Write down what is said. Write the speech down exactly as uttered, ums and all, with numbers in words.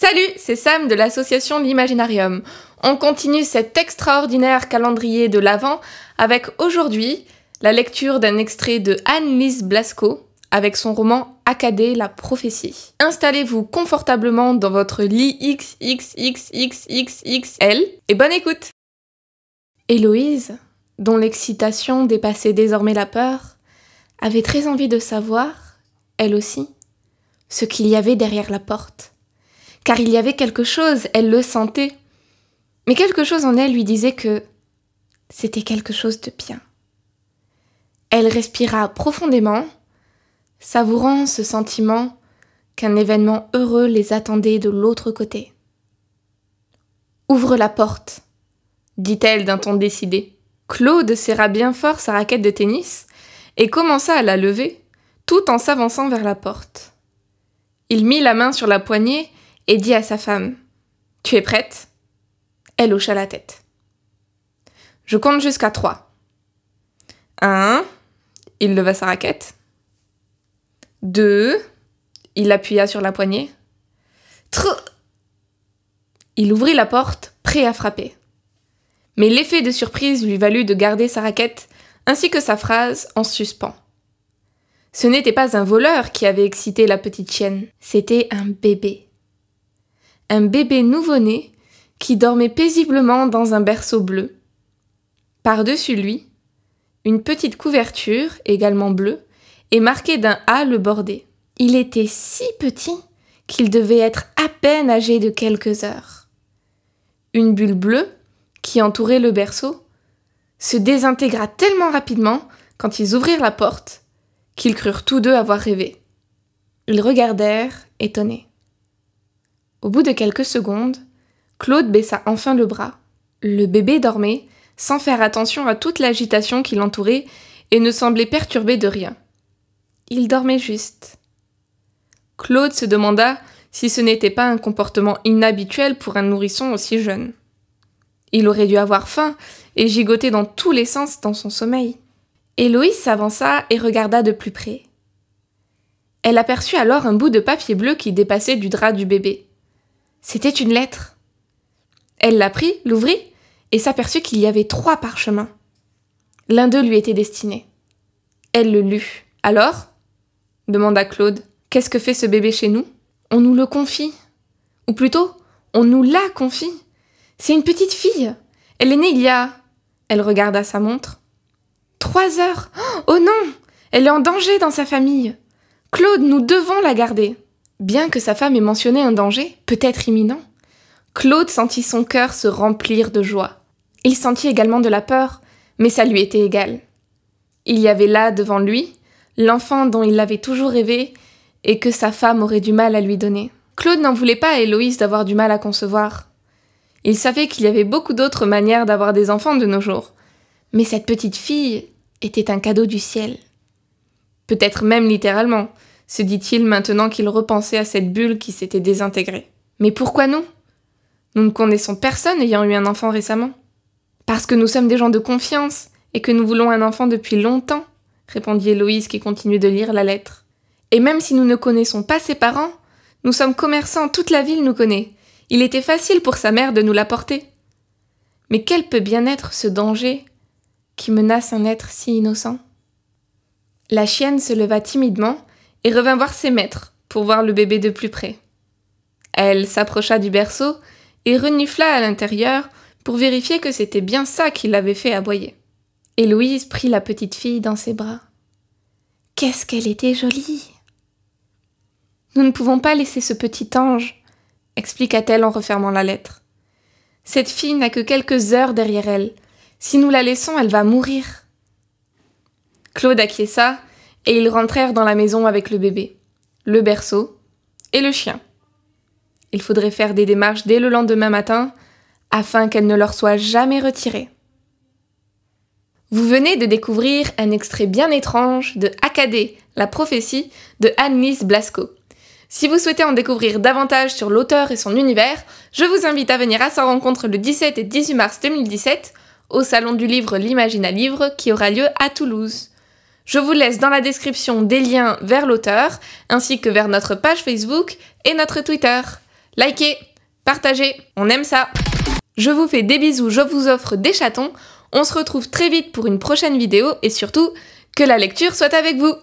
Salut, c'est Sam de l'association L'Imaginarium. On continue cet extraordinaire calendrier de l'Avent avec aujourd'hui la lecture d'un extrait de Anne-Lyse Blasco avec son roman Akade, la prophétie. Installez-vous confortablement dans votre lit XXXXXXL et bonne écoute. Héloïse, dont l'excitation dépassait désormais la peur, avait très envie de savoir, elle aussi, ce qu'il y avait derrière la porte. Car il y avait quelque chose, elle le sentait. Mais quelque chose en elle lui disait que c'était quelque chose de bien. Elle respira profondément, savourant ce sentiment qu'un événement heureux les attendait de l'autre côté. « Ouvre la porte », dit-elle d'un ton décidé. Claude serra bien fort sa raquette de tennis et commença à la lever, tout en s'avançant vers la porte. Il mit la main sur la poignée et dit à sa femme « Tu es prête ?» Elle hocha la tête. « Je compte jusqu'à trois. Un, il leva sa raquette. Deux, il appuya sur la poignée. Trois. Il ouvrit la porte, prêt à frapper. Mais l'effet de surprise lui valut de garder sa raquette ainsi que sa phrase en suspens. Ce n'était pas un voleur qui avait excité la petite chienne, c'était un bébé. Un bébé nouveau-né qui dormait paisiblement dans un berceau bleu. Par-dessus lui, une petite couverture, également bleue, et marquée d'un A le bordé. Il était si petit qu'il devait être à peine âgé de quelques heures. Une bulle bleue, qui entourait le berceau, se désintégra tellement rapidement quand ils ouvrirent la porte qu'ils crurent tous deux avoir rêvé. Ils regardèrent, étonnés. Au bout de quelques secondes, Claude baissa enfin le bras. Le bébé dormait, sans faire attention à toute l'agitation qui l'entourait et ne semblait perturbé de rien. Il dormait juste. Claude se demanda si ce n'était pas un comportement inhabituel pour un nourrisson aussi jeune. Il aurait dû avoir faim et gigoter dans tous les sens dans son sommeil. Héloïse s'avança et regarda de plus près. Elle aperçut alors un bout de papier bleu qui dépassait du drap du bébé. C'était une lettre. Elle la prit, l'ouvrit et s'aperçut qu'il y avait trois parchemins. L'un d'eux lui était destiné. Elle le lut. « Alors ?» demanda Claude. « Qu'est-ce que fait ce bébé chez nous ?»« On nous le confie. Ou plutôt, on nous la confie. » C'est une petite fille. Elle est née il y a... Elle regarda sa montre. Trois heures. Oh non! Elle est en danger dans sa famille. Claude, nous devons la garder. Bien que sa femme ait mentionné un danger, peut-être imminent, Claude sentit son cœur se remplir de joie. Il sentit également de la peur, mais ça lui était égal. Il y avait là, devant lui, l'enfant dont il avait toujours rêvé et que sa femme aurait du mal à lui donner. Claude n'en voulait pas à Héloïse d'avoir du mal à concevoir. Il savait qu'il y avait beaucoup d'autres manières d'avoir des enfants de nos jours. Mais cette petite fille était un cadeau du ciel. Peut-être même littéralement, se dit-il maintenant qu'il repensait à cette bulle qui s'était désintégrée. Mais pourquoi nous? Nous ne connaissons personne ayant eu un enfant récemment. Parce que nous sommes des gens de confiance et que nous voulons un enfant depuis longtemps, répondit Héloïse qui continuait de lire la lettre. Et même si nous ne connaissons pas ses parents, nous sommes commerçants, toute la ville nous connaît. Il était facile pour sa mère de nous l'apporter. Mais quel peut bien être ce danger qui menace un être si innocent? La chienne se leva timidement et revint voir ses maîtres pour voir le bébé de plus près. Elle s'approcha du berceau et renifla à l'intérieur pour vérifier que c'était bien ça qui l'avait fait aboyer. Héloïse prit la petite fille dans ses bras. Qu'est-ce qu'elle était jolie! Nous ne pouvons pas laisser ce petit ange, expliqua-t-elle en refermant la lettre. « Cette fille n'a que quelques heures derrière elle. Si nous la laissons, elle va mourir. » Claude acquiesça et ils rentrèrent dans la maison avec le bébé, le berceau et le chien. Il faudrait faire des démarches dès le lendemain matin afin qu'elle ne leur soit jamais retirée. Vous venez de découvrir un extrait bien étrange de Akade, la prophétie de Anne-Lyse Blasco. Si vous souhaitez en découvrir davantage sur l'auteur et son univers, je vous invite à venir à sa rencontre le dix-sept et dix-huit mars deux mille dix-sept au Salon du Livre L'Imaginalivre qui aura lieu à Toulouse. Je vous laisse dans la description des liens vers l'auteur, ainsi que vers notre page Facebook et notre Twitter. Likez, partagez, on aime ça. Je vous fais des bisous, je vous offre des chatons, on se retrouve très vite pour une prochaine vidéo et surtout, que la lecture soit avec vous.